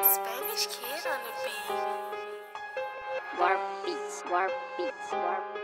Spanish kid on the beat. Warp beats, warp beats, warp beats.